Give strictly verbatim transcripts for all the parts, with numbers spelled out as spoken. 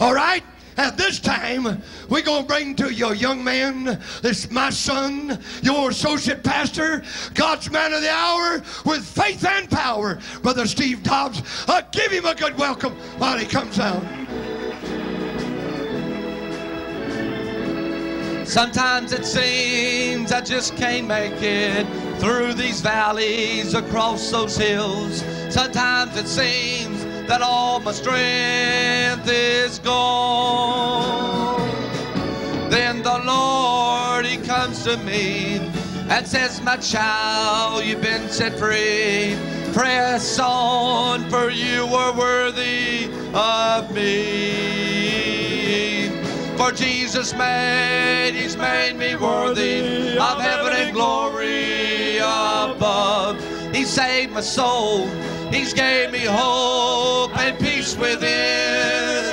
All right? At this time, we're going to bring to you a young man. This is my son, your associate pastor, God's man of the hour, with faith and power, Brother Steve Dobbs. Uh, give him a good welcome while he comes out. Sometimes it seems I just can't make it through these valleys, across those hills. Sometimes it seems that all my strength is gone. Then the Lord, He comes to me and says, my child, you've been set free. Press on, for you are worthy of me. For Jesus made, He's made me worthy of heaven and glory above. He saved my soul. He's gave me hope and peace within.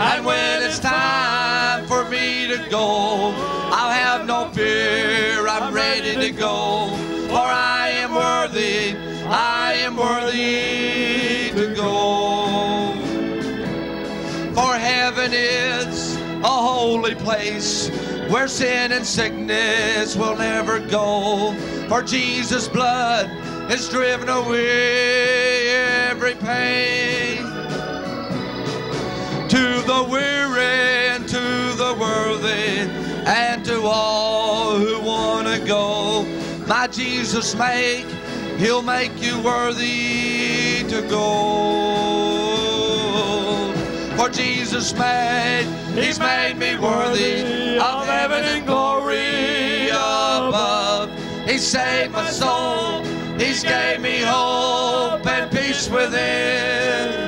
And when it's time for me to go, I'll have no fear. I'm ready to go. For I am worthy. I am worthy to go. For heaven is a holy place where sin and sickness will never go. For Jesus' blood has driven away every pain. To the weary and to the worthy and to all who want to go, my Jesus make, He'll make you worthy to go. For Jesus made, He's made me worthy of heaven and glory above. He saved my soul. He's gave me hope and peace within.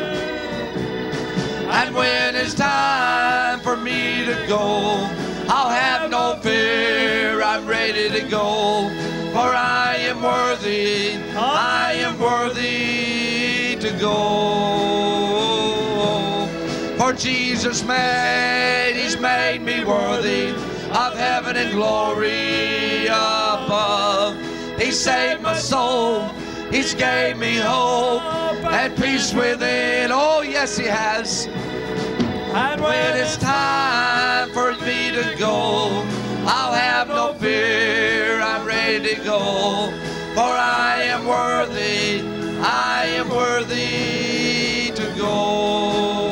And when it's time for me to go, I'll have no fear. I'm ready to go. For I am worthy. I am worthy to go. For Jesus made, He's made me worthy of heaven and glory above. He saved my soul. He's gave me hope and peace within. Oh, yes, He has. And when it's time for me to go, I'll have no fear. I'm ready to go. For I am worthy. I am worthy to go.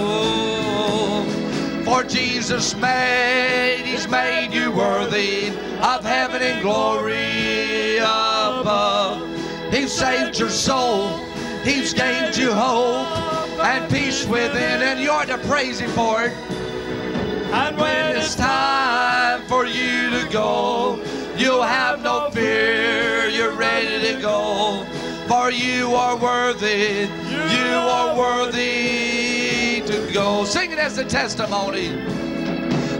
For Jesus made, He's made you worthy of heaven and glory above. He saved your soul. He's gained you hope and peace within, and you are to praise Him for it. And when it's time for you to go, you'll have no fear. You're ready to go, for you are worthy. You are worthy to go. Sing it as a testimony.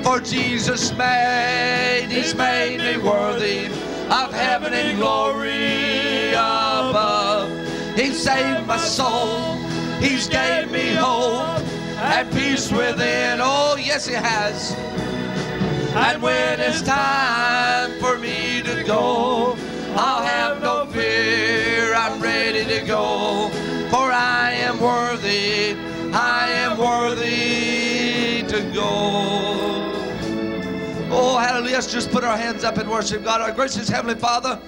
For Jesus made, He's made me worthy of heaven and glory above. He saved my soul. He's gave me hope and peace within. Oh, yes, He has. And when it's time for me to go, I'll have no fear. I'm ready to go. For I am worthy. I am worthy to go. Oh, hallelujah. Let's just put our hands up and worship God. Our gracious Heavenly Father,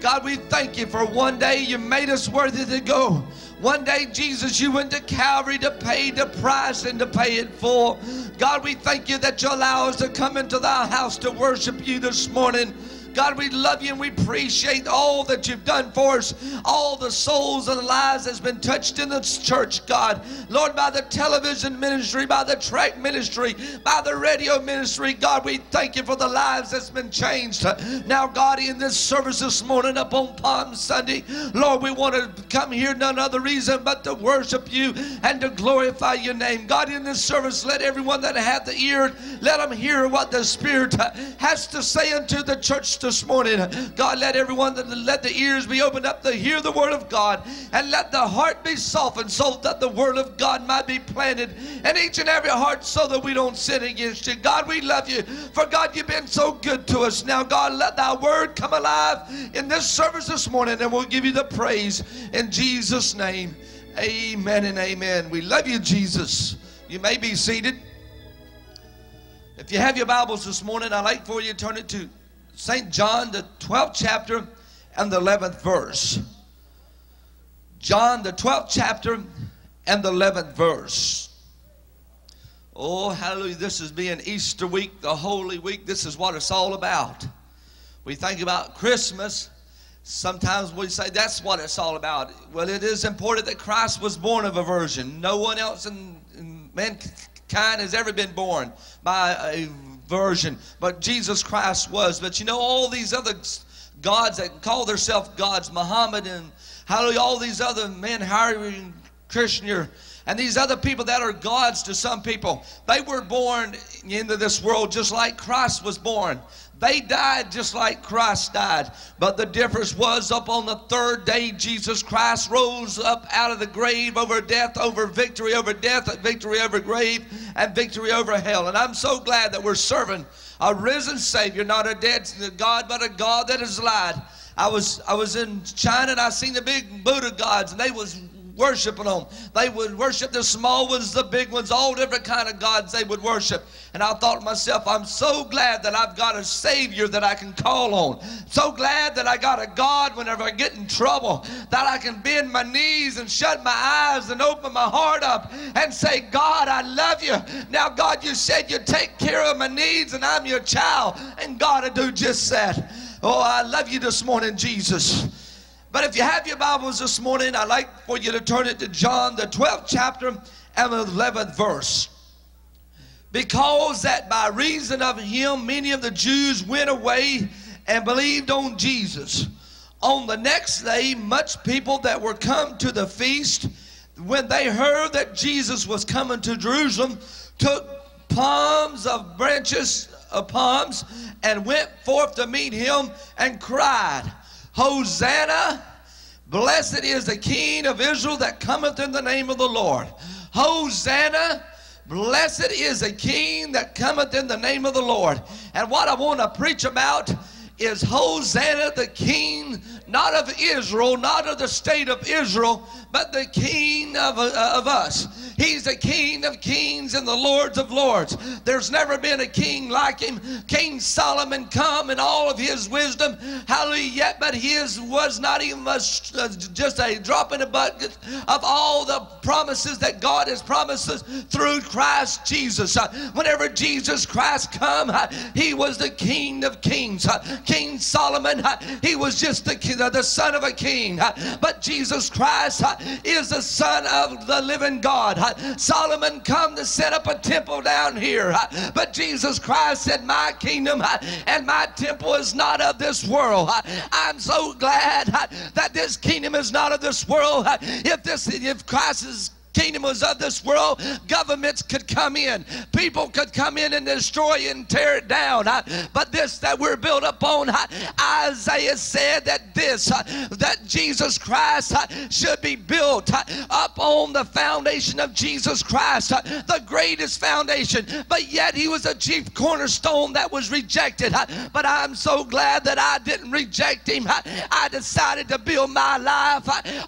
God, we thank You for one day You made us worthy to go. One day, Jesus, You went to Calvary to pay the price and to pay it full. God, we thank You that You allow us to come into Thy house to worship You this morning. God, we love You and we appreciate all that You've done for us. All the souls and the lives that's been touched in this church, God. Lord, by the television ministry, by the track ministry, by the radio ministry, God, we thank You for the lives that's been changed. Now, God, in this service this morning upon Palm Sunday, Lord, we want to come here none other reason but to worship You and to glorify Your name. God, in this service, let everyone that hath the ear, let them hear what the Spirit has to say unto the church today. This morning, God, let everyone that let the ears be opened up to hear the word of God, and let the heart be softened so that the word of God might be planted in each and every heart so that we don't sin against You. God, we love You, for God, You've been so good to us. Now, God, let Thy word come alive in this service this morning, and we'll give You the praise in Jesus' name. Amen and amen. We love You, Jesus. You may be seated. If you have your Bibles this morning, I'd like for you to turn it to Saint John, the twelfth chapter and the eleventh verse. John, the twelfth chapter and the eleventh verse. Oh, hallelujah. This is being Easter week, the Holy Week. This is what it's all about. We think about Christmas. Sometimes we say that's what it's all about. Well, it is important that Christ was born of a virgin. No one else in, in mankind has ever been born by a virgin, but Jesus Christ was. But you know, all these other gods that call themselves gods, Muhammad and hallelujah, all these other men, Harry and Krishna, and these other people that are gods to some people, they were born into this world just like Christ was born. They died just like Christ died. But the difference was, up on the third day, Jesus Christ rose up out of the grave, over death, over victory, over death, victory over grave, and victory over hell. And I'm so glad that we're serving a risen Savior, not a dead God, but a God that is alive. I was, I was in China, and I seen the big Buddha gods, and they was worshiping them. They would worship the small ones, the big ones, all different kind of gods they would worship. And I thought to myself, I'm so glad that I've got a Savior that I can call on. So glad that I got a God whenever I get in trouble, that I can bend my knees and shut my eyes and open my heart up and say, God, I love you. Now, God, you said you take care of my needs, and I'm your child. And God, I do just that. Oh, I love you this morning, Jesus. But if you have your Bibles this morning, I'd like for you to turn it to John, the twelfth chapter and the eleventh verse. Because that by reason of him, many of the Jews went away and believed on Jesus. On the next day, much people that were come to the feast, when they heard that Jesus was coming to Jerusalem, took palms of branches of palms and went forth to meet him and cried, Hosanna, blessed is the King of Israel that cometh in the name of the Lord. Hosanna, blessed is the King that cometh in the name of the Lord. And what I want to preach about is Hosanna, the King, not of Israel, not of the state of Israel, but the King of, of us. He's the King of kings and the Lords of lords. There's never been a king like him. King Solomon come in all of his wisdom. Hallelujah. Yet, but his was not even a, just a drop in the bucket of all the promises that God has promised us through Christ Jesus. Whenever Jesus Christ come, he was the King of kings. King Solomon, he was just the, the son of a king. But Jesus Christ is the son of the living God. Solomon come to set up a temple down here, but Jesus Christ said, my kingdom and my temple is not of this world. I'm so glad that this kingdom is not of this world. If this, if Christ is kingdom was of this world, governments could come in, people could come in and destroy and tear it down. But this that we're built upon, Isaiah said that this, that Jesus Christ should be built up on the foundation of Jesus Christ, the greatest foundation. But yet he was a chief cornerstone that was rejected. But I'm so glad that I didn't reject him. I decided to build my life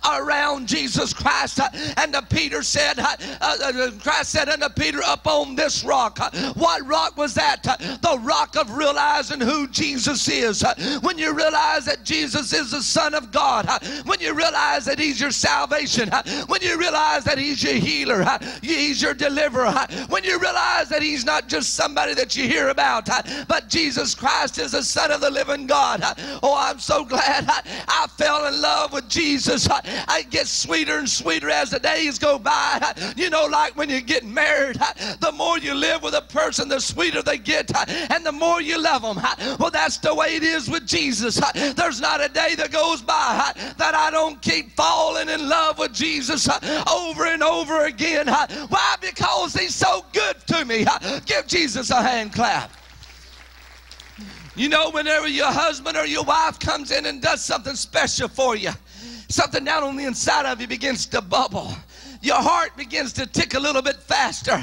around Jesus Christ. And the Peter said, uh, uh, Christ said unto Peter, upon this rock. What rock was that? The rock of realizing who Jesus is. When you realize that Jesus is the Son of God, when you realize that he's your salvation, when you realize that he's your healer, he's your deliverer, when you realize that he's not just somebody that you hear about, but Jesus Christ is the Son of the living God. Oh, I'm so glad I fell in love with Jesus. It gets sweeter and sweeter as the days go by. You know, like when you get married, the more you live with a person, the sweeter they get, and the more you love them. Well, that's the way it is with Jesus. There's not a day that goes by that I don't keep falling in love with Jesus over and over again. Why? Because he's so good to me. Give Jesus a hand clap. You know, whenever your husband or your wife comes in and does something special for you, something down on the inside of you begins to bubble. your heart begins to tick a little bit faster.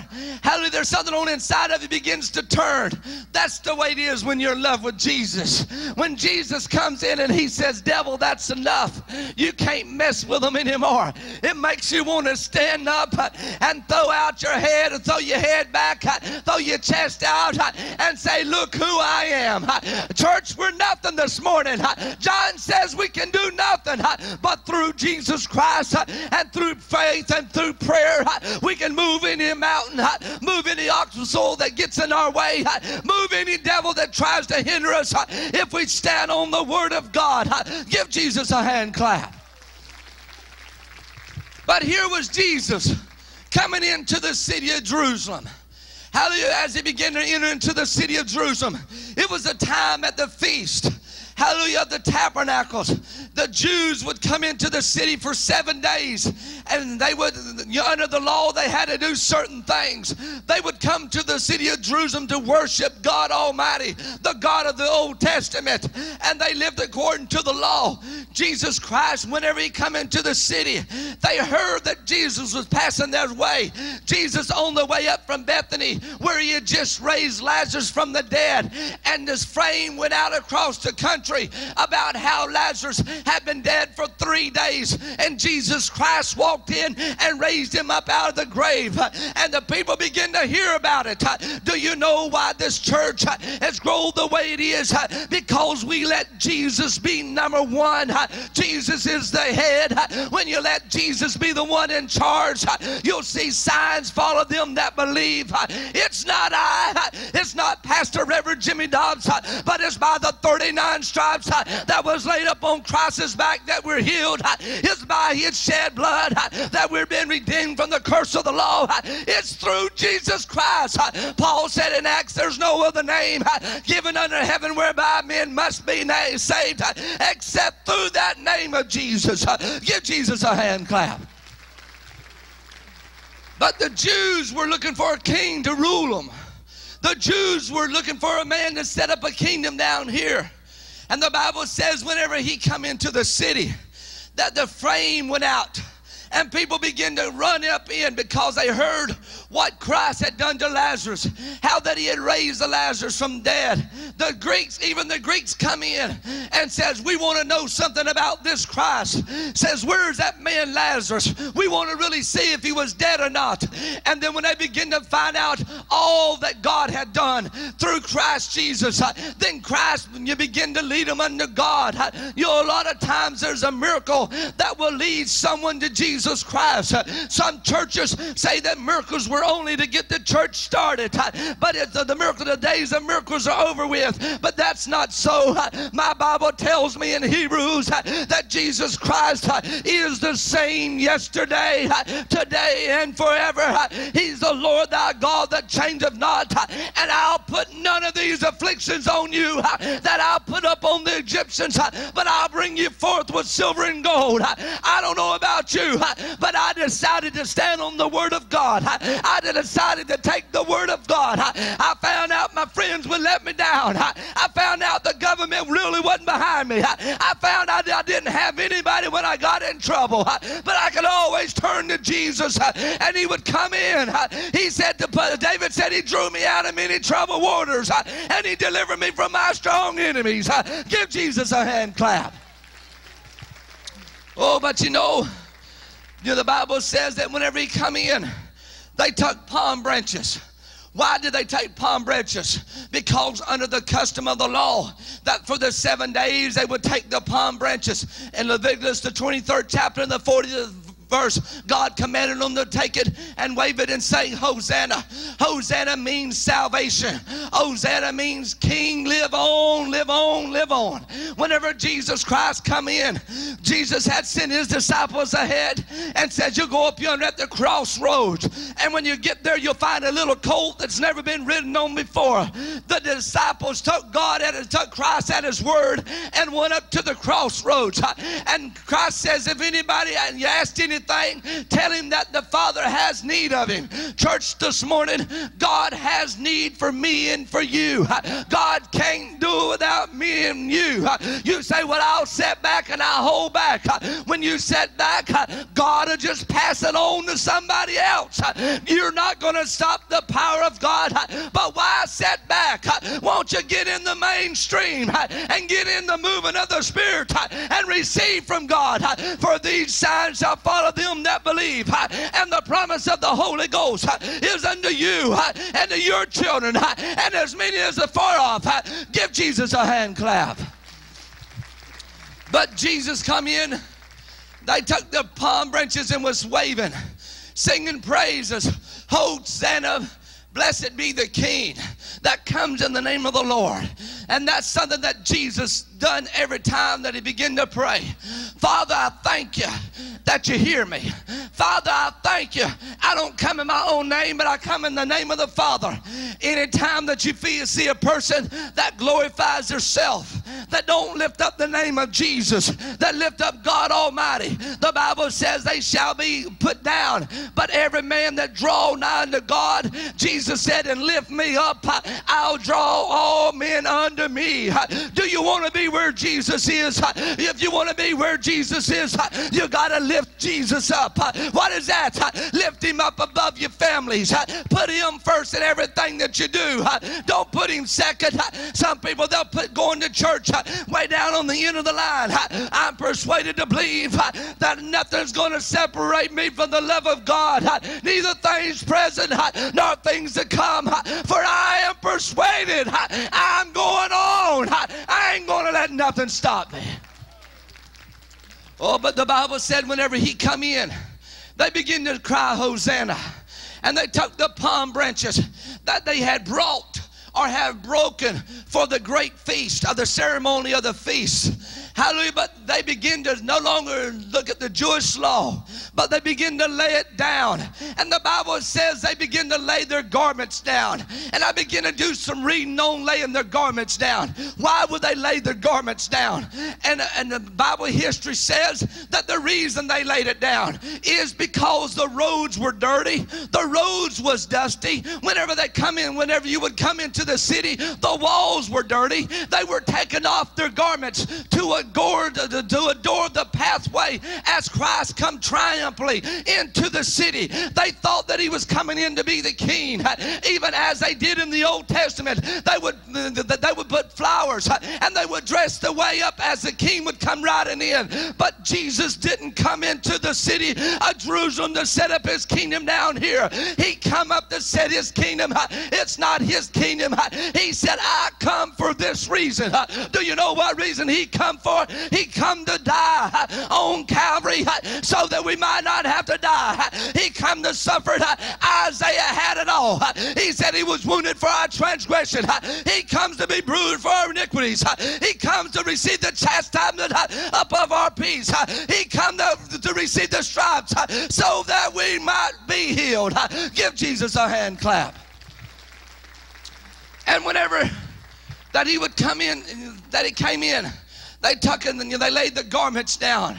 Hallelujah. There's something on the inside of you begins to turn. That's the way it is when you're in love with Jesus. When Jesus comes in and he says, devil, that's enough. You can't mess with him anymore. It makes you want to stand up and throw out your head and throw your head back, throw your chest out and say, look who I am. Church, we're nothing this morning. John says we can do nothing but through Jesus Christ and through faith and through prayer, we can move any mountain, move any obstacle that gets in our way, move any devil that tries to hinder us if we stand on the word of God. Give Jesus a hand clap. But here was Jesus coming into the city of Jerusalem. Hallelujah. As he began to enter into the city of Jerusalem, it was a time at the feast. Hallelujah, the tabernacles. The Jews would come into the city for seven days and they would, under the law, they had to do certain things. They would come to the city of Jerusalem to worship God Almighty, the God of the Old Testament, and they lived according to the law. Jesus Christ, whenever he come into the city, they heard that Jesus was passing their way. Jesus on the way up from Bethany, where he had just raised Lazarus from the dead, and this frame went out across the country about how Lazarus had been dead for three days and Jesus Christ walked in and raised him up out of the grave, and the people begin to hear about it. Do you know why this church has grown the way it is? Because we let Jesus be number one. Jesus is the head. When you let Jesus be the one in charge, you'll see signs follow them that believe. It's not I, it's not Pastor Reverend Jimmy Dobbs, but it's by the thirty-nine stripes that was laid up on Christ's back that we're healed. It's by his shed blood that we've been redeemed from the curse of the law. It's through Jesus Christ. Paul said in Acts, there's no other name given under heaven whereby men must be saved except through that name of Jesus. Give Jesus a hand clap. But the Jews were looking for a king to rule them. The Jews were looking for a man to set up a kingdom down here. And the Bible says whenever he come into the city, that the frame went out and people began to run up in because they heard what Christ had done to Lazarus, how that he had raised the Lazarus from dead. The Greeks, even the Greeks come in and says, we want to know something about this Christ. Says, where's that man Lazarus? We want to really see if he was dead or not. And then when they begin to find out all that God had done through Christ Jesus, then Christ, when you begin to lead them unto God, you know, a lot of times there's a miracle that will lead someone to Jesus Christ. Some churches say that miracles were only to get the church started, but it's the miracle of the days of miracles are over with. But that's not so. My Bible tells me in Hebrews that Jesus Christ is the same yesterday, today, and forever. He's the Lord thy God that changeth not. And I'll put none of these afflictions on you that I'll put up on the Egyptians, but I'll bring you forth with silver and gold. I don't know about you, but I decided to stand on the word of God. I decided to take the word of God. I found out my friends would let me down. I found out the government really wasn't behind me. I found out I didn't have anybody when I got in trouble. But I could always turn to Jesus and he would come in. He said, to, David said, he drew me out of many troubled waters and he delivered me from my strong enemies. Give Jesus a hand clap. Oh, but you know, you know the Bible says that whenever he come in, they took palm branches. Why did they take palm branches? Because under the custom of the law, that for the seven days they would take the palm branches. In Leviticus, the twenty-third chapter and the fortieth verse, God commanded them to take it and wave it and say, Hosanna. Hosanna means salvation. Hosanna means King, live on, live on, live on. Whenever Jesus Christ come in, Jesus had sent his disciples ahead and said, you go up yonder at the crossroads, and when you get there, you'll find a little colt that's never been ridden on before. The disciples took God at his, took Christ at his word and went up to the crossroads. And Christ says, if anybody, and you asked any anything, tell him that the Father has need of him. Church, this morning, God has need for me and for you. God can't do without me and you. You say, well, I'll sit back and I'll hold back. When you sit back, God will just pass it on to somebody else. You're not going to stop the power of God. But why sit back? Won't you get in the mainstream and get in the movement of the Spirit and receive from God? For these signs shall follow them that believe. And the promise of the Holy Ghost is unto you and to your children and as many as are far off. Give Jesus a hand clap. But Jesus come in. They took the palm branches and was waving, singing praises. Hosanna, blessed be the King that comes in the name of the Lord. And that's something that Jesus done every time that he began to pray. Father, I thank you that you hear me. Father, I thank you. I don't come in my own name, but I come in the name of the Father. Anytime that you feel, see a person that glorifies herself, that don't lift up the name of Jesus, that lift up God Almighty, the Bible says they shall be put down. But every man that draw nigh unto God, Jesus said, and lift me up, I'll draw all men unto me. Do you want to be where Jesus is? If you want to be where Jesus is, you got to lift Jesus up. What is that? Lift him up above your families. Put him first in everything that you do. Don't put him second. Some people, they'll put going to church way down on the end of the line. I'm persuaded to believe that nothing's going to separate me from the love of God, neither things present nor things to come. For I am persuaded I'm going on. I ain't going to let nothing stop me. Oh, but the Bible said whenever he come in, they begin to cry Hosanna. And they took the palm branches that they had brought or have broken for the great feast of the ceremony of the feast. Hallelujah, but they begin to no longer look at the Jewish law, but they begin to lay it down. And the Bible says they begin to lay their garments down. And I begin to do some reading on laying their garments down. Why would they lay their garments down? And, and the Bible history says that the reason they laid it down is because the roads were dirty. The roads was dusty. Whenever they come in, whenever you would come into the city, the walls were dirty. They were taking off their garments to a to adore the pathway as Christ come triumphantly into the city. They thought that he was coming in to be the King, even as they did in the Old Testament. They would, they would put flowers and they would dress the way up as the King would come riding in. But Jesus didn't come into the city of Jerusalem to set up his kingdom down here. He come up to set his kingdom. It's not his kingdom. He said, I come for this reason. Do you know what reason he come for? He come to die on Calvary so that we might not have to die. He come to suffer. Isaiah had it all. He said he was wounded for our transgression. He comes to be bruised for our iniquities. He comes to receive the chastisement above our peace. He come to, to receive the stripes so that we might be healed. Give Jesus a hand clap. And whenever that he would come in, that he came in, they took and they laid the garments down.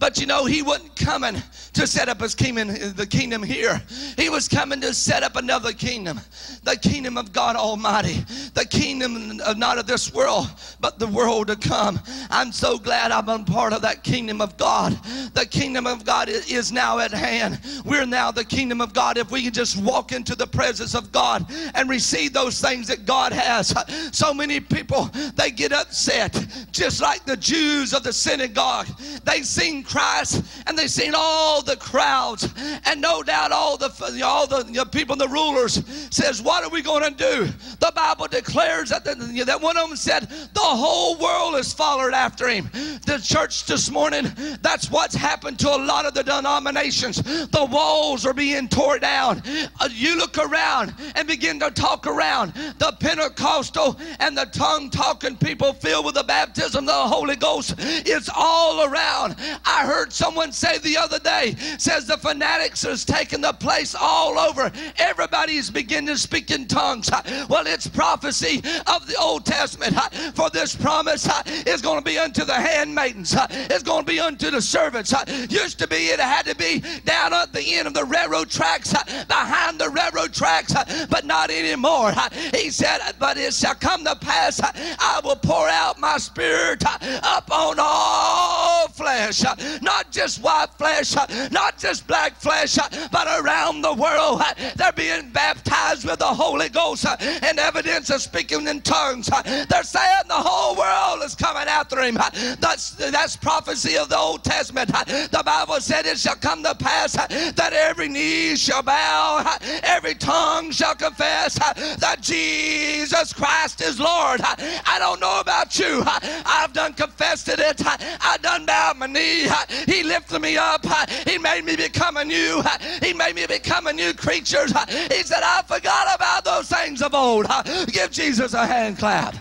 But you know, he wasn't coming to set up his kingdom, the kingdom here. He was coming to set up another kingdom, the kingdom of God Almighty, the kingdom of not of this world, but the world to come. I'm so glad I've been part of that kingdom of God. The kingdom of God is now at hand. We're now the kingdom of God. If we can just walk into the presence of God and receive those things that God has. So many people, they get upset, just like the Jews of the synagogue. They've seen Christ and they've seen all the crowds, and no doubt all the all the people, the rulers, says, what are we going to do? The Bible declares that, the, that one of them said, the whole world is followed after him. The church this morning, that's what's happened to a lot of the denominations. The walls are being torn down. You look around and begin to talk around. The Pentecostal and the tongue-talking people filled with the baptism of the Holy Ghost, it's all around. I heard someone say the other day, says the fanatics has taken the place all over. Everybody's beginning to speak in tongues. Well, it's prophecy of the Old Testament. For this promise is going to be unto the handmaidens. It's going to be unto the servants. Used to be it had to be down at the end of the railroad tracks, behind the railroad tracks, but not anymore. He said, but it shall come to pass, I will pour out my spirit upon all flesh. Not just white flesh, not just black flesh, but around the world. They're being baptized with the Holy Ghost and evidence of speaking in tongues. They're saying the whole world is coming after him. That's, that's prophecy of the Old Testament. The Bible said it shall come to pass that every knee shall bow, every tongue shall confess that Jesus Christ is Lord. I don't know about you. I've done confessed it. I done bowed my knee. He lifted me up. He made me become a new. He made me become a new creature. He said, I forgot about those things of old. Give Jesus a hand clap.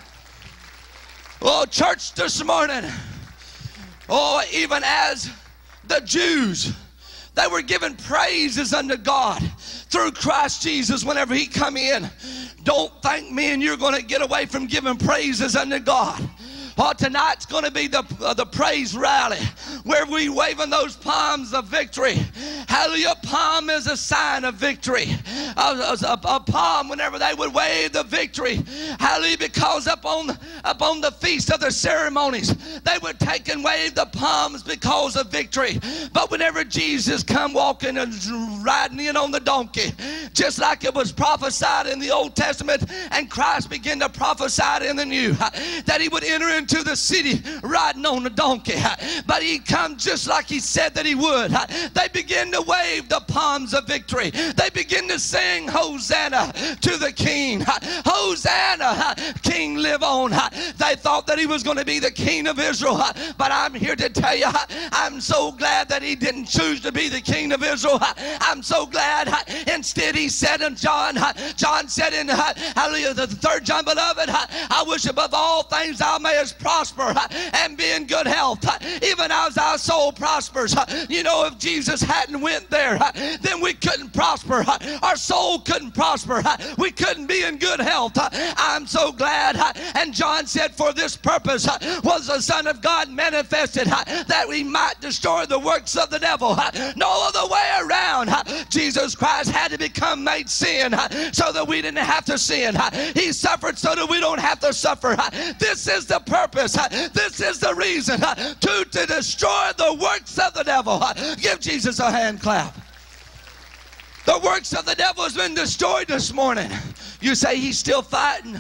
Oh, church, this morning, oh, even as the Jews, they were given praises unto God through Christ Jesus whenever he come in. Don't think me and you're going to get away from giving praises unto God. Oh, tonight's going to be the, uh, the praise rally where we waving those palms of victory. Hallelujah. Palm is a sign of victory. A, a, a palm, whenever they would wave the victory. Hallelujah. Because upon, upon the feast of the ceremonies, they would take and wave the palms because of victory. But whenever Jesus come walking and riding in on the donkey, just like it was prophesied in the Old Testament, and Christ began to prophesy in the New, that he would enter into the city riding on a donkey. But he come just like he said that he would. They begin to wave the palms of victory. They begin to sing Hosanna to the King. Hosanna, King live on. They thought that he was going to be the King of Israel. But I'm here to tell you, I'm so glad that he didn't choose to be the King of Israel. I'm so glad. Instead he said in John, John said in hallelujah, the third John, beloved, I wish above all things I may as prosper and be in good health, even as our soul prospers. You know, if Jesus hadn't went there, then we couldn't prosper. Our soul couldn't prosper. We couldn't be in good health. I'm so glad. And John said, for this purpose was the Son of God manifested, that we might destroy the works of the devil. No other way around. Jesus Christ had to become made sin so that we didn't have to sin. He suffered so that we don't have to suffer. This is the purpose. This is the reason to, to destroy the works of the devil. Give Jesus a hand clap. The works of the devil has been destroyed this morning. You say he's still fighting.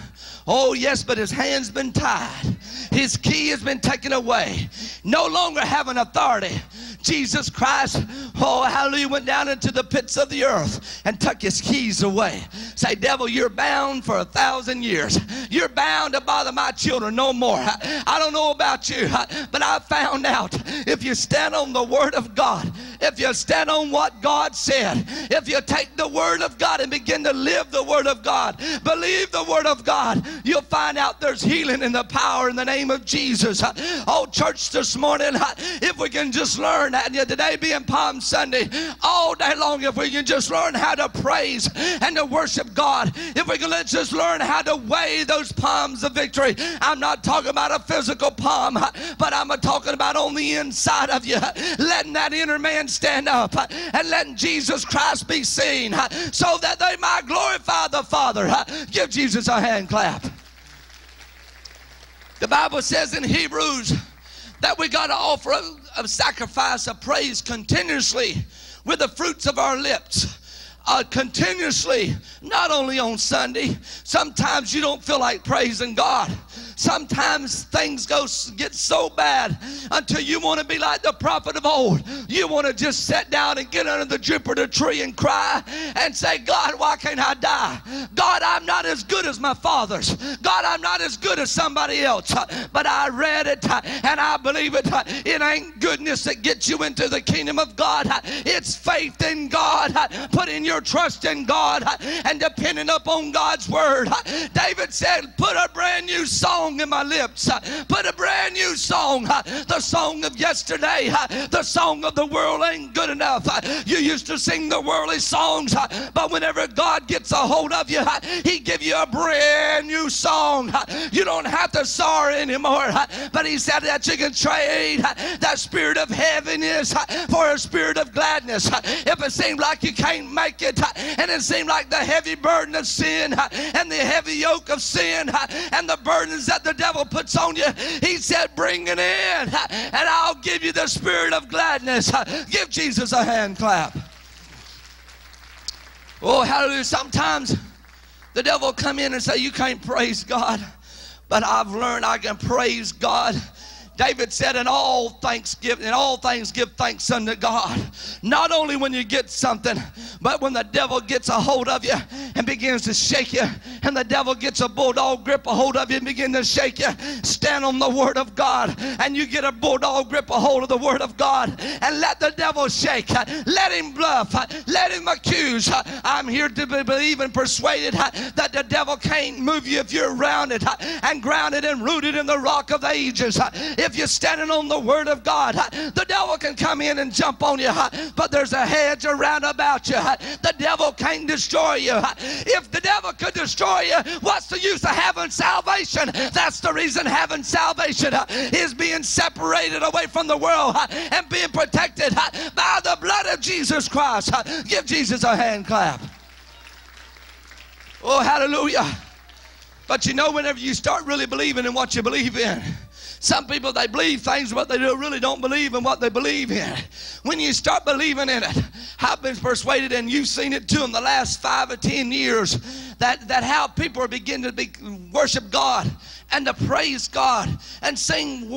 Oh yes, but his hand's been tied. His key has been taken away. No longer having authority. Jesus Christ, oh hallelujah, went down into the pits of the earth and took his keys away. Say, devil, you're bound for a thousand years. You're bound to bother my children no more. I, I don't know about you, but I found out if you stand on the word of God, if you stand on what God said, if you take the word of God and begin to live the word of God, believe the word of God, you'll find out there's healing in the power in the name of Jesus. Oh, church, this morning, if we can just learn, and today being Palm Sunday, all day long, if we can just learn how to praise and to worship God, if we can let's just learn how to wave those palms of victory. I'm not talking about a physical palm, but I'm talking about on the inside of you, letting that inner man stand up and letting Jesus Christ be seen so that they might glorify the Father. Give Jesus a hand clap. The Bible says in Hebrews that we got to offer up of sacrifice of praise continuously with the fruits of our lips. Uh, continuously, not only on Sunday. Sometimes you don't feel like praising God. Sometimes things go get so bad until you want to be like the prophet of old. You want to just sit down and get under the Jupiter tree and cry and say, God, why can't I die? God, I'm not as good as my fathers. God, I'm not as good as somebody else. But I read it and I believe it. It ain't goodness that gets you into the kingdom of God. It's faith in God. Put in your trust in God and depending upon God's word. David said, put a brand new song song in my lips. Put a brand new song, the song of yesterday, the song of the world ain't good enough. You used to sing the worldly songs, but whenever God gets a hold of you, he give you a brand new song. You don't have to sorrow anymore, but he said that you can trade that spirit of heaviness for a spirit of gladness. If it seems like you can't make it, and it seems like the heavy burden of sin and the heavy yoke of sin and the burdens that the devil puts on you, he said, bring it in and I'll give you the spirit of gladness. Give Jesus a hand clap. Oh, hallelujah. Sometimes the devil will come in and say, you can't praise God, but I've learned I can praise God. David said, in all thanksgiving, in all things give thanks unto God. Not only when you get something, but when the devil gets a hold of you and begins to shake you, and the devil gets a bulldog grip a hold of you and begins to shake you, stand on the word of God, and you get a bulldog grip a hold of the word of God, and let the devil shake. Let him bluff. Let him accuse. I'm here to be believe and persuaded that the devil can't move you if you're rounded and grounded and rooted in the rock of the ages. If If you're standing on the word of God, the devil can come in and jump on you, but there's a hedge around about you. The devil can't destroy you. If the devil could destroy you, what's the use of having salvation? That's the reason having salvation is being separated away from the world and being protected by the blood of Jesus Christ. Give Jesus a hand clap. Oh, hallelujah. But you know, whenever you start really believing in what you believe in, some people, they believe things, but they really don't believe in what they believe in. When you start believing in it, I've been persuaded, and you've seen it too in the last five or ten years, that, that how people are beginning to be, worship God and to praise God and sing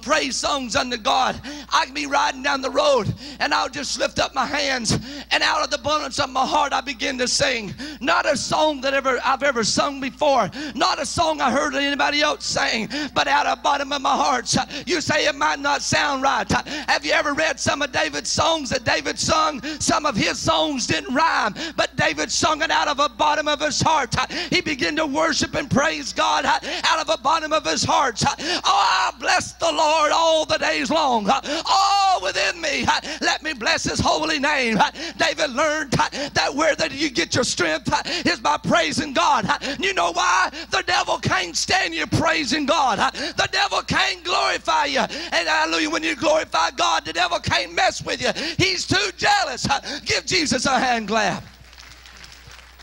praise songs unto God. I can be riding down the road, and I'll just lift up my hands, and out of the abundance of my heart, I begin to sing. Not a song that ever I've ever sung before, not a song I heard anybody else sing, but out of the bottom of my heart. You say it might not sound right. Have you ever read some of David's songs that David sung? Some of his songs didn't rhyme, but David sung it out of the bottom of his heart. He began to worship and praise God out of the bottom of his heart. Oh, I bless the Lord all the days long. Oh, within me, let me bless his holy name. David learned that where that you get your strength is by praising God. You know why? The devil can't stand you praising God. The devil can't glorify you. And hallelujah, when you glorify God, the devil can't mess with you. He's too jealous. Give Jesus a hand clap.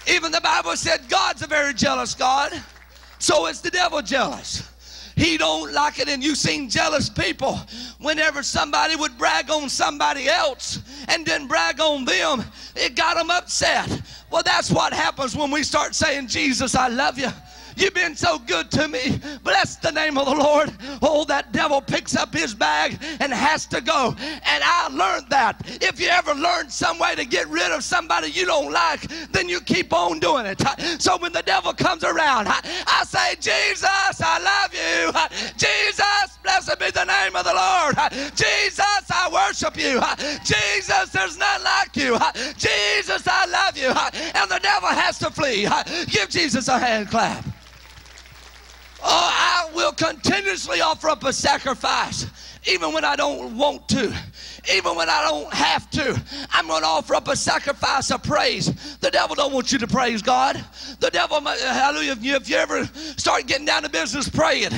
Even the Bible said God's a very jealous God. So is the devil jealous. He don't like it, and you've seen jealous people. Whenever somebody would brag on somebody else and then brag on them, it got them upset. Well, that's what happens when we start saying, Jesus, I love you. You've been so good to me. Bless the name of the Lord. Oh, that devil picks up his bag and has to go. And I learned that. If you ever learn some way to get rid of somebody you don't like, then you keep on doing it. So when the devil comes around, I say, Jesus, I love you. Jesus, blessed be the name of the Lord. Jesus, I worship you. Jesus, there's none like you. Jesus, I love you. And the devil has to flee. Give Jesus a hand clap. Oh, I will continuously offer up a sacrifice, even when I don't want to, even when I don't have to. I'm going to offer up a sacrifice of praise. The devil don't want you to praise God. The devil, hallelujah, if you ever start getting down to business praying,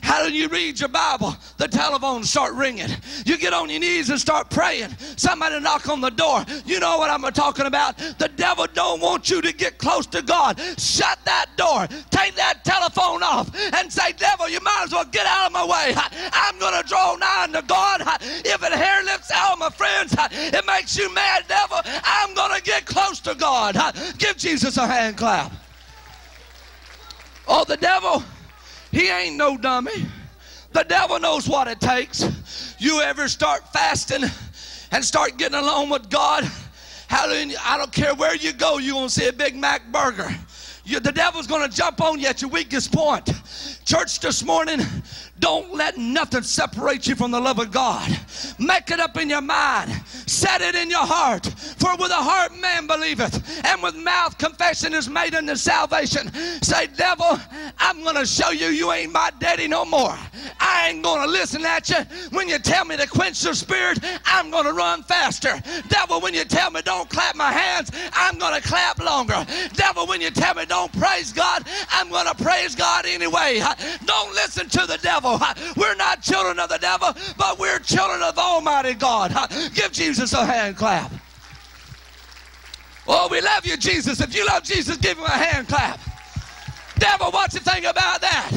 hallelujah, you read your Bible, the telephones start ringing. You get on your knees and start praying. Somebody knock on the door. You know what I'm talking about. The devil don't want you to get close to God. Shut that door. Take that telephone off and say, devil, you might as well get out of my way. I'm going to draw nigh to God. If it hair lifts out my friends, it makes you mad, devil. I'm going to get close to God. Give Jesus a hand clap. Oh, the devil, he ain't no dummy. The devil knows what it takes. You ever start fasting and start getting along with God? Hallelujah. I don't care where you go, you're going to see a Big Mac burger. You, the devil's going to jump on you at your weakest point. Church, this morning, don't let nothing separate you from the love of God. Make it up in your mind. Set it in your heart. For with a heart man believeth, and with mouth confession is made unto salvation. Say, devil, I'm going to show you you ain't my daddy no more. I ain't going to listen at you. When you tell me to quench your spirit, I'm going to run faster. Devil, when you tell me don't clap my hands, I'm going to clap longer. Devil, when you tell me don't praise God, I'm going to praise God anyway. Don't listen to the devil. We're not children of the devil, but we're children of Almighty God. Give Jesus a hand clap. Oh, we love you, Jesus. If you love Jesus, give him a hand clap. Devil, what you think about that?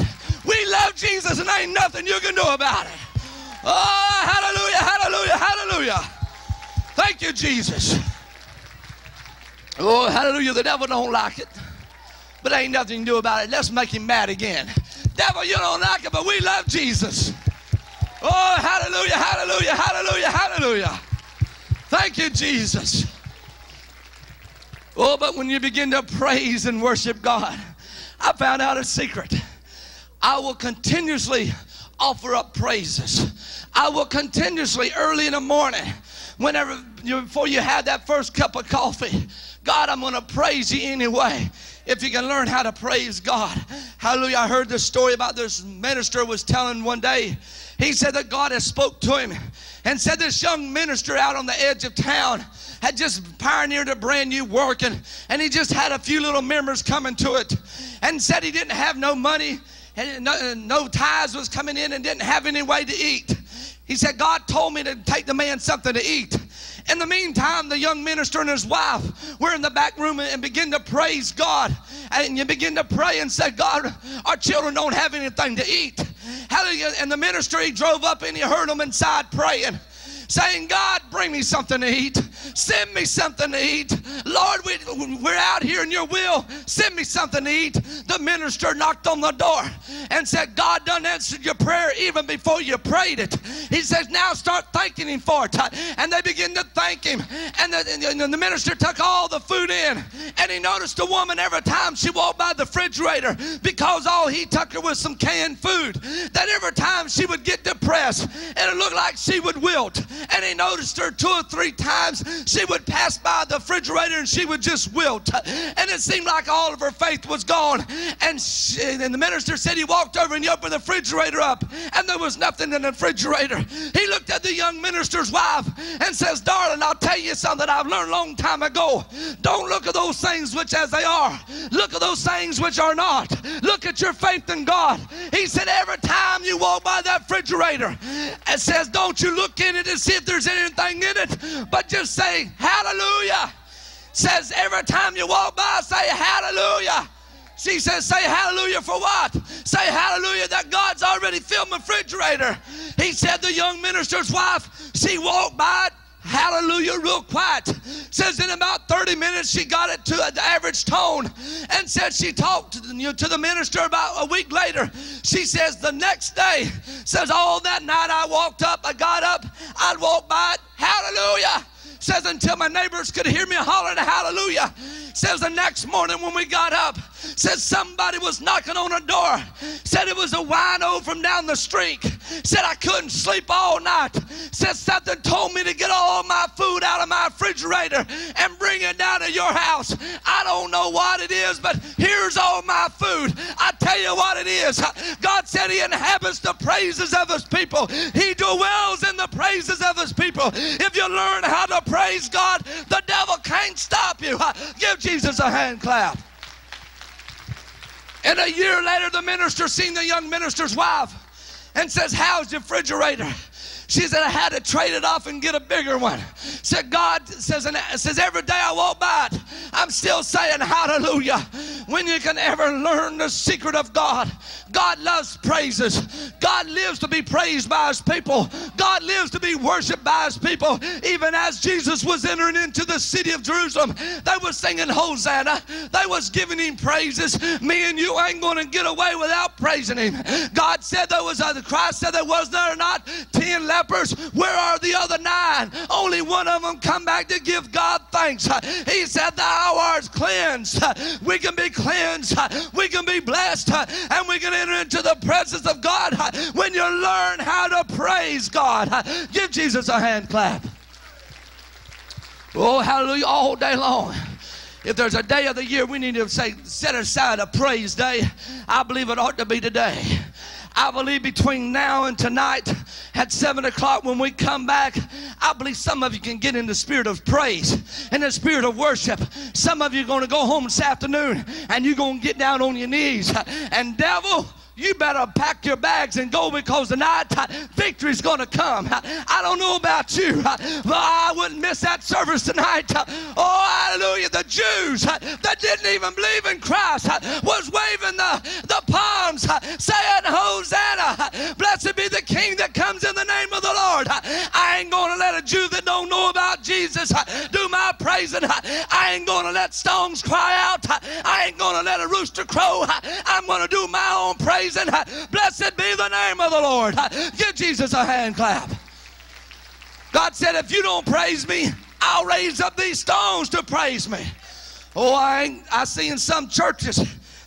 We love Jesus and ain't nothing you can do about it. Oh, hallelujah, hallelujah, hallelujah. Thank you, Jesus. Oh, hallelujah. The devil don't like it, but ain't nothing to do about it. Let's make him mad again. Devil, you don't like it, but we love Jesus. Oh, hallelujah, hallelujah, hallelujah, hallelujah. Thank you, Jesus. Oh, but when you begin to praise and worship God, I found out a secret. I will continuously offer up praises. I will continuously, early in the morning, whenever you, before you have that first cup of coffee, God, I'm going to praise you anyway. If you can learn how to praise God. Hallelujah. I heard this story about this minister was telling one day. He said that God had spoke to him and said this young minister out on the edge of town had just pioneered a brand new work, and, and he just had a few little members coming to it, and said he didn't have no money and no, no tithes was coming in and didn't have any way to eat. He said, God told me to take the man something to eat. In the meantime, the young minister and his wife were in the back room and begin to praise God. And you begin to pray and say, God, our children don't have anything to eat. Hallelujah. And the minister, he drove up and he heard them inside praying, saying, God, bring me something to eat. Send me something to eat. Lord, we, we're out here in your will. Send me something to eat. The minister knocked on the door and said, God done answered your prayer even before you prayed it. He says, now start thanking him for it. And they begin to thank him. And the, and the minister took all the food in. And he noticed a woman every time she walked by the refrigerator, because all he took her was some canned food, that every time she would get depressed and it looked like she would wilt. And he noticed her two or three times. She would pass by the refrigerator and she would just wilt. And it seemed like all of her faith was gone. And, she, and the minister said he walked over and he opened the refrigerator up, and there was nothing in the refrigerator. He looked at the young minister's wife and says, darling, I'll tell you something I've learned a long time ago. Don't look at those things which as they are. Look at those things which are not. Look at your faith in God. He said, every time you walk by that refrigerator, it says, don't you look in it and see if there's anything in it, but just say hallelujah. Says every time you walk by, say hallelujah. She says, say hallelujah for what? Say hallelujah that God's already filled my refrigerator. He said the young minister's wife, she walked by it, hallelujah, real quiet. Says in about thirty minutes, she got it to the average tone, and said she talked to the, you know, to the minister about a week later. She says the next day, says all that night I walked up, I got up, I'd walk by it, hallelujah. Says until my neighbors could hear me hollering hallelujah. Says the next morning when we got up, says somebody was knocking on a door. Said it was a wino from down the street. Said I couldn't sleep all night. Said something told me to get all my food out of my refrigerator and bring it down to your house. I don't know what it is, but here's all my food. I tell you what it is. God said he inhabits the praises of his people. He dwells in the praises of his people. If you learn how to praise God, the devil can't stop you. Give Jesus a hand clap. And a year later, the minister seen the young minister's wife and says, how's your refrigerator? She said, I had to trade it off and get a bigger one. Said, God says, and says every day I walk by it, I'm still saying hallelujah. When you can ever learn the secret of God, God loves praises. God lives to be praised by his people. God lives to be worshiped by his people. Even as Jesus was entering into the city of Jerusalem, they were singing Hosanna. They was giving him praises. Me and you ain't going to get away without praising him. God said there was, uh, Christ said there was there not ten lepers. Where are the other nine? Only one of them come back to give God things. He said the hour is cleansed. We can be cleansed. We can be blessed. And we can enter into the presence of God when you learn how to praise God. Give Jesus a hand clap. Oh, hallelujah, all day long. If there's a day of the year we need to say, set aside a praise day, I believe it ought to be today. I believe between now and tonight at seven o'clock when we come back, I believe some of you can get in the spirit of praise and the spirit of worship. Some of you are going to go home this afternoon and you're going to get down on your knees. And devil, you better pack your bags and go, because tonight victory's going to come. I don't know about you, but I wouldn't miss that service tonight. Oh, hallelujah. The Jews that didn't even believe in Christ was waving the, the palms, saying, Hosanna, blessed be the King that comes in the name of the Lord. I ain't going to let a Jew that don't know about Jesus do my praising. I ain't going to let stones cry out. I ain't going to let a rooster crow. I'm going to do my own praise. And blessed be the name of the Lord. Give Jesus a hand clap. God said, if you don't praise me, I'll raise up these stones to praise me. Oh, I, ain't, I see in some churches,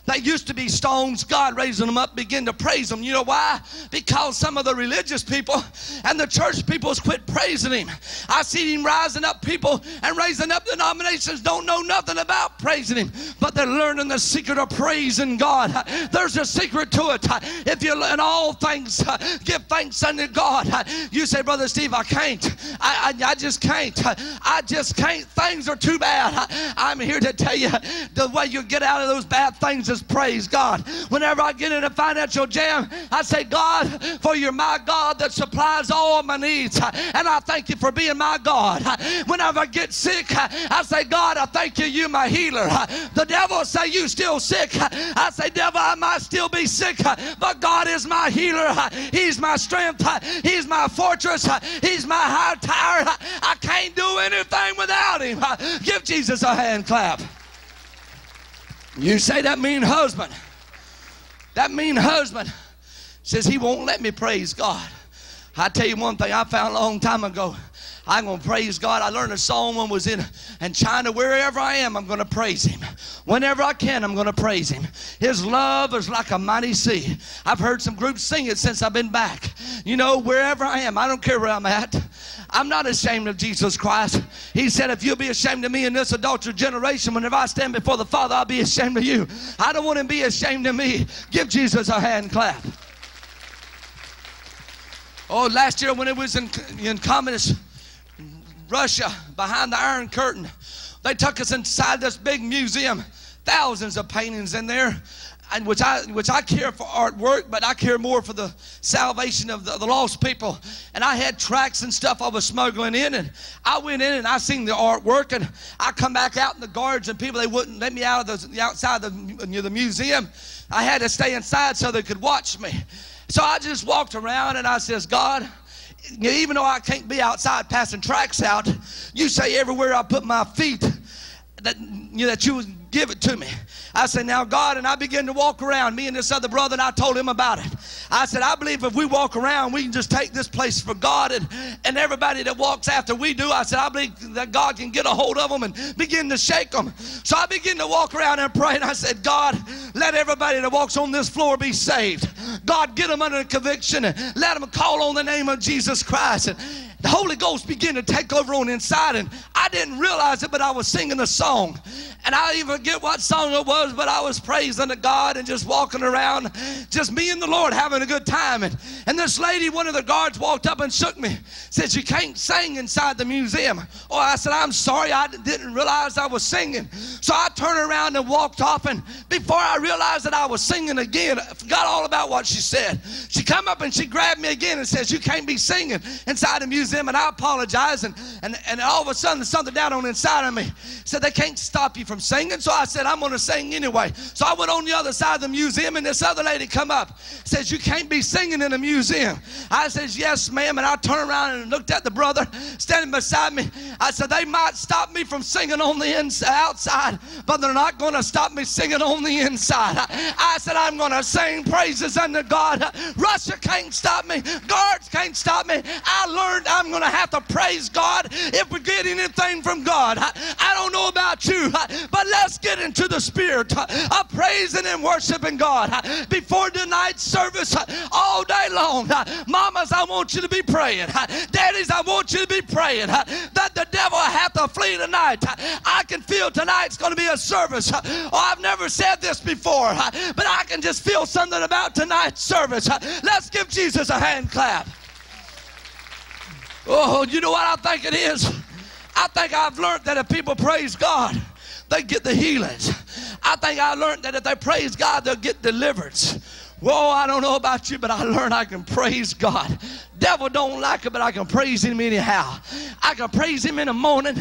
they used to be stones. God raising them up, begin to praise them. You know why? Because some of the religious people and the church people quit praising him. I see him rising up people and raising up denominations don't know nothing about praising him, but they're learning the secret of praising God. There's a secret to it. If you in all things give thanks unto God. You say, Brother Steve, I can't. I, I, I just can't. I just can't. Things are too bad. I'm here to tell you the way you get out of those bad things is praise God. Whenever I get in a financial jam, I say, God, for you're my God that supplies all my needs, and I thank you for being my God. Whenever I get sick, I say, God, I thank you, you're my healer. The devil will say, you still sick? I say, devil, I might still be sick, but God is my healer. He's my strength. He's my fortress. He's my high tower. I can't do anything without him. Give Jesus a hand clap. You say that mean husband, that mean husband says he won't let me praise God. I tell you one thing I found a long time ago. I'm going to praise God. I learned a song when I was in, in China. Wherever I am, I'm going to praise him. Whenever I can, I'm going to praise him. His love is like a mighty sea. I've heard some groups sing it since I've been back. You know, wherever I am, I don't care where I'm at. I'm not ashamed of Jesus Christ. He said, if you'll be ashamed of me in this adulterous generation, whenever I stand before the Father, I'll be ashamed of you. I don't want him to be ashamed of me. Give Jesus a hand clap. Oh, last year when it was in, in communist Russia, behind the Iron Curtain, they took us inside this big museum. Thousands of paintings in there, and which I, which I care for artwork, but I care more for the salvation of the, the lost people. And I had tracts and stuff I was smuggling in, and I went in and I seen the artwork, and I come back out in the guards and people, they wouldn't let me out of the outside of the, you know, the museum. I had to stay inside so they could watch me. So I just walked around and I says, God, even though I can't be outside passing tracts out, you say everywhere I put my feet that you, know, that you would give it to me. I said, now, God, and I began to walk around, me and this other brother, and I told him about it. I said, I believe if we walk around, we can just take this place for God, and, and everybody that walks after we do, I said, I believe that God can get a hold of them and begin to shake them. So I began to walk around and pray, and I said, God, let everybody that walks on this floor be saved. God, get them under the conviction, and let them call on the name of Jesus Christ. And the Holy Ghost began to take over on the inside, and I didn't realize it, but I was singing a song. And I even forget what song it was, but I was praising to God and just walking around, just me and the Lord having a good time. And, and this lady, one of the guards, walked up and shook me, said, you can't sing inside the museum. Oh, I said, I'm sorry, I didn't realize I was singing. So I turned around and walked off, and before I realized that I was singing again, I forgot all about what she said. She come up and she grabbed me again and says, you can't be singing inside the museum. And I apologized, and, and, and all of a sudden, something down on the inside of me said, they can't stop you from singing. So I said, I'm going to sing anyway. So I went on the other side of the museum, and this other lady come up, says, you can't be singing in the museum. I says, yes, ma'am. And I turned around and looked at the brother standing beside me. I said, they might stop me from singing on the inside, outside, but they're not going to stop me singing on the inside. I, I said, I'm going to sing praises unto God. Russia can't stop me. Guards can't stop me. I learned I I'm going to have to praise God if we get anything from God. I, I don't know about you, but let's get into the spirit of praising and worshiping God. Before tonight's service, all day long, mamas, I want you to be praying. Daddies, I want you to be praying that the devil have to flee tonight. I can feel tonight's going to be a service. Oh, I've never said this before, but I can just feel something about tonight's service. Let's give Jesus a hand clap. Oh, you know what I think it is? I think I've learned that if people praise God, they get the healings. I think I learned that if they praise God, they'll get deliverance. Whoa, I don't know about you, but I learned I can praise God. Devil don't like it, but I can praise him anyhow. I can praise him in the morning.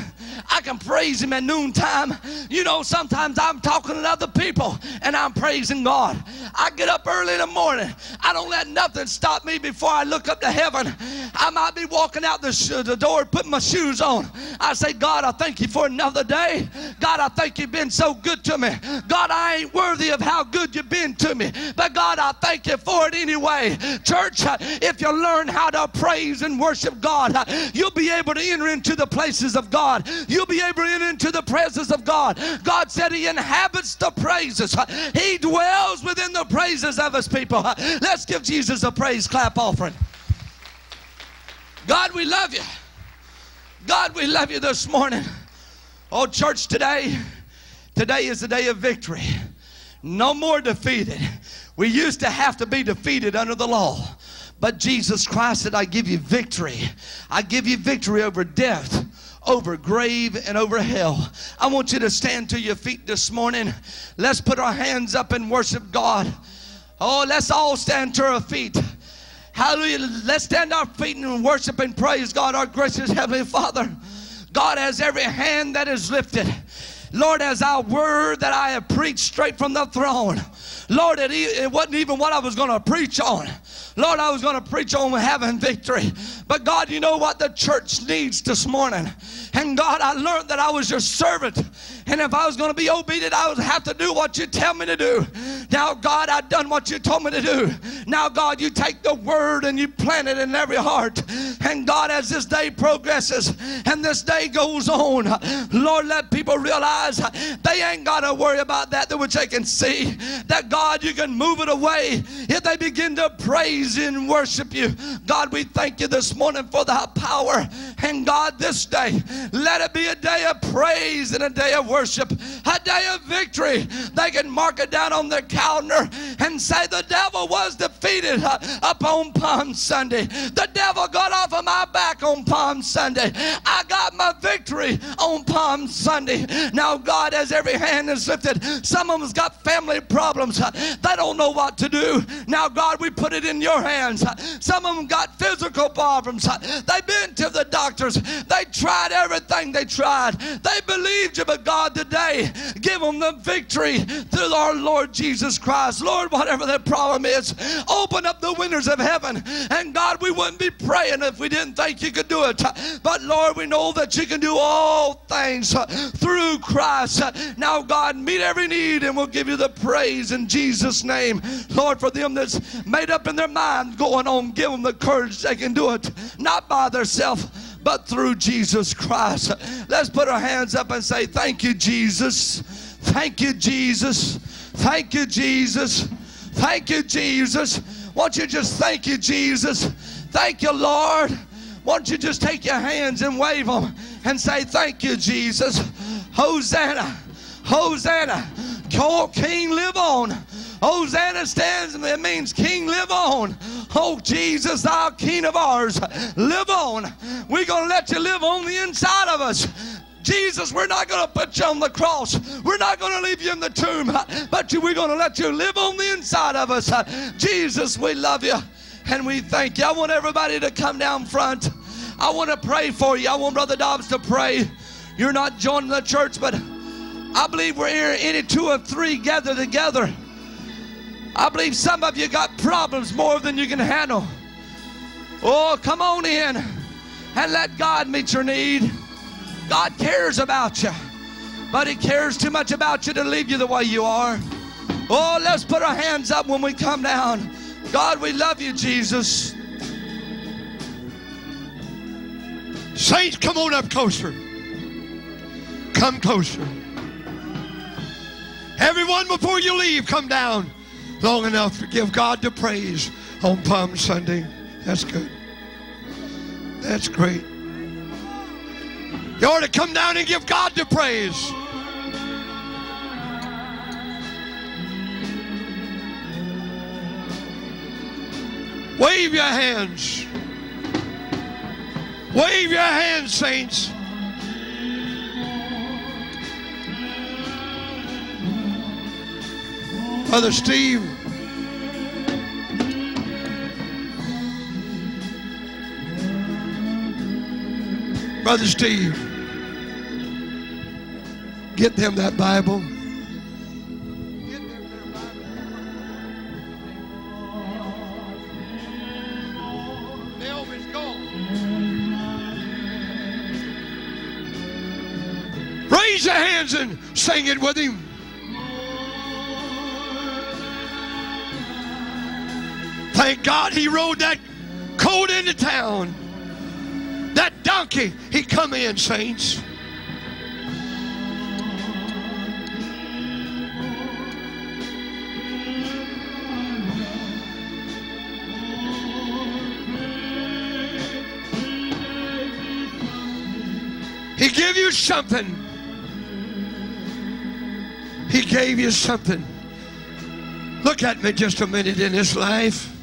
I can praise him at noontime. You know, sometimes I'm talking to other people and I'm praising God. I get up early in the morning. I don't let nothing stop me before I look up to heaven. I might be walking out the, the door, putting my shoes on. I say, God, I thank you for another day. God, I thank you've been so good to me. God, I ain't worthy of how good you've been to me, but God, I thank you for it anyway. Church, if you learn how to praise and worship God, you'll be able to enter into the places of God. You'll be able to enter into the presence of God. God said he inhabits the praises. He dwells within the praises of his people. Let's give Jesus a praise clap offering. God, we love you. God, we love you this morning. Oh, church, today, today is the day of victory. No more defeated. We used to have to be defeated under the law. But Jesus Christ said, I give you victory. I give you victory over death, over grave, and over hell. I want you to stand to your feet this morning. Let's put our hands up and worship God. Oh, let's all stand to our feet. Hallelujah. Let's stand to our feet and worship and praise God, our gracious Heavenly Father. God has every hand that is lifted. Lord, as our word that I have preached straight from the throne, Lord, it, it wasn't even what I was going to preach on. Lord, I was going to preach on having victory. But God, you know what the church needs this morning. And God, I learned that I was your servant. And if I was going to be obedient, I would have to do what you tell me to do. Now, God, I've done what you told me to do. Now, God, you take the word and you plant it in every heart. And God, as this day progresses and this day goes on, Lord, let people realize they ain't got to worry about that, which they can see. That, God, you can move it away if they begin to praise and worship you. God, we thank you this morning for thy power. And God, this day, let it be a day of praise and a day of worship, a day of victory. They can mark it down on their calendar and say the devil was defeated upon Palm Sunday. The devil got off of my back on Palm Sunday. I got my victory on Palm Sunday. Now, God, as every hand is lifted, some of them's got family problems. They don't know what to do. Now, God, we put it in your hands. Some of them got physical problems. They've been to the doctors. They tried everything they tried. They believed you, but God, today, give them the victory through our Lord Jesus Christ. Lord, whatever their problem is, open up the windows of heaven. And God, we wouldn't be praying if we didn't think you could do it. But Lord, we know that you can do all things through Christ. Now, God, meet every need and we'll give you the praise in Jesus' name. Lord, for them that's made up in their mind going on, give them the courage they can do it, not by themselves, but through Jesus Christ. Let's put our hands up and say, thank you, Jesus. Thank you, Jesus. Thank you, Jesus. Thank you, Jesus. Won't you just thank you, Jesus? Thank you, Lord. Won't you just take your hands and wave them and say, thank you, Jesus. Hosanna. Hosanna. King, live on. Hosanna stands, it means King, live on. Oh, Jesus, thou King of ours, live on. We're going to let you live on the inside of us. Jesus, we're not going to put you on the cross. We're not going to leave you in the tomb, but we're going to let you live on the inside of us. Jesus, we love you and we thank you. I want everybody to come down front. I want to pray for you. I want Brother Dobbs to pray. You're not joining the church, but I believe we're here any two or three gather together. I believe some of you got problems more than you can handle. Oh, come on in and let God meet your need. God cares about you, but he cares too much about you to leave you the way you are. Oh, let's put our hands up when we come down. God, we love you, Jesus. Saints, come on up closer. Come closer. Everyone, before you leave, come down long enough to give God the praise on Palm Sunday. That's good. That's great. You ought to come down and give God the praise. Wave your hands. Wave your hands, saints. Brother Steve. Brother Steve. Get them that Bible. Raise your hands and sing it with him. Thank God he rode that colt into town. That donkey, he come in, saints. He give you something. He gave you something. Look at me just a minute in this life.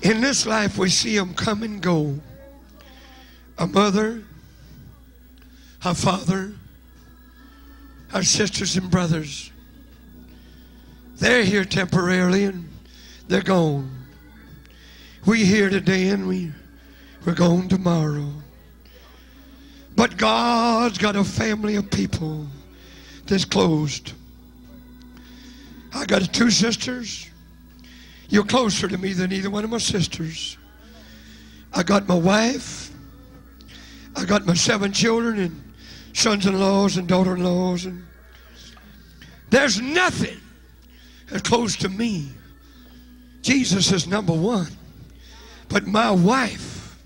In this life, we see them come and go. A mother, her father, her sisters and brothers. They're here temporarily and they're gone. We're here today and we, we're gone tomorrow. But God's got a family of people that's closed. I got two sisters. You're closer to me than either one of my sisters. I got my wife. I got my seven children and sons-in-laws and daughter-in-laws. And there's nothing that's close to me. Jesus is number one. But my wife,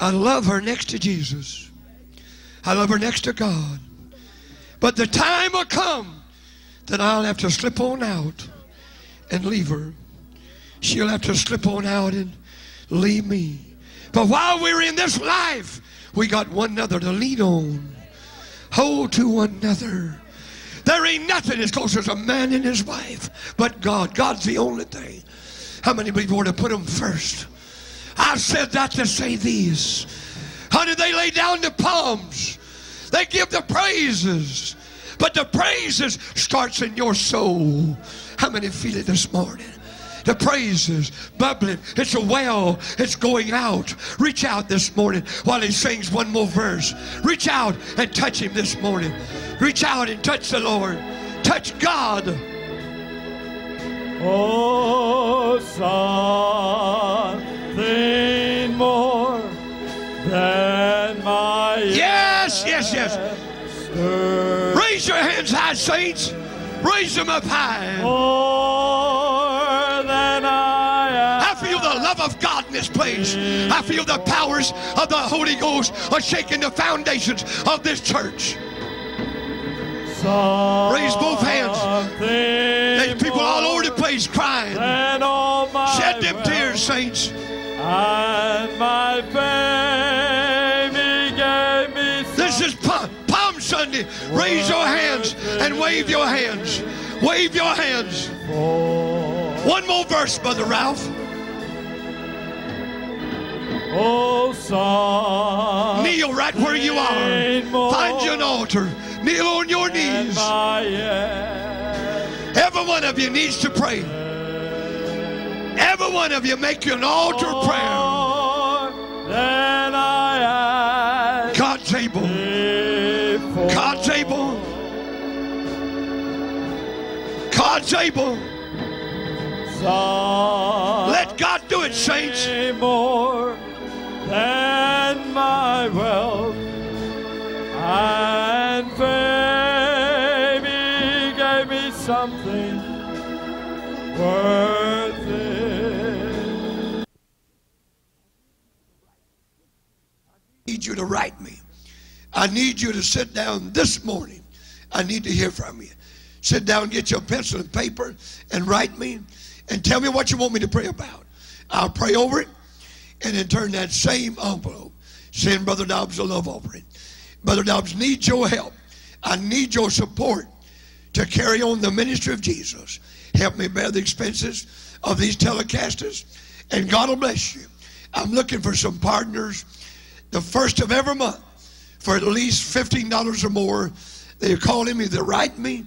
I love her next to Jesus. I love her next to God. But the time will come that I'll have to slip on out and leave her. She'll have to slip on out and leave me. But while we're in this life, we got one another to lean on. Hold to one another. There ain't nothing as close as a man and his wife but God. God's the only thing. How many believe we ought to put him first? I said that to say these. Honey, they lay down the palms. They give the praises. But the praises starts in your soul. How many feel it this morning? The praises bubbling. It's a well. It's going out. Reach out this morning while he sings one more verse. Reach out and touch him this morning. Reach out and touch the Lord. Touch God. Oh, something more than my yes, yes, yes. Raise your hands high, saints. Raise them up high. More than I, I feel the love of God in this place. I feel the powers of the Holy Ghost are shaking the foundations of this church. Raise both hands. There's people all over the place crying. Shed them tears, saints. And my baby gave me. This is Palm, Palm Sunday. Raise your hands and wave your hands. Wave your hands. One more verse, Brother Ralph. Oh, son. Kneel right where you are. Find you an altar. Kneel on your knees. Every one of you needs to pray. Every one of you make an altar prayer. Then I God's able. God's able. God's able. Let God do it, saints. More than my wealth and baby gave me something worth. You to write me. I need you to sit down this morning. I need to hear from you. Sit down, get your pencil and paper, and write me, and tell me what you want me to pray about. I'll pray over it, and then turn that same envelope. Send Brother Dobbs a love offering. Brother Dobbs needs your help. I need your support to carry on the ministry of Jesus. Help me bear the expenses of these telecasters, and God will bless you. I'm looking for some partners the first of every month for at least fifteen dollars or more. They call me, they write me,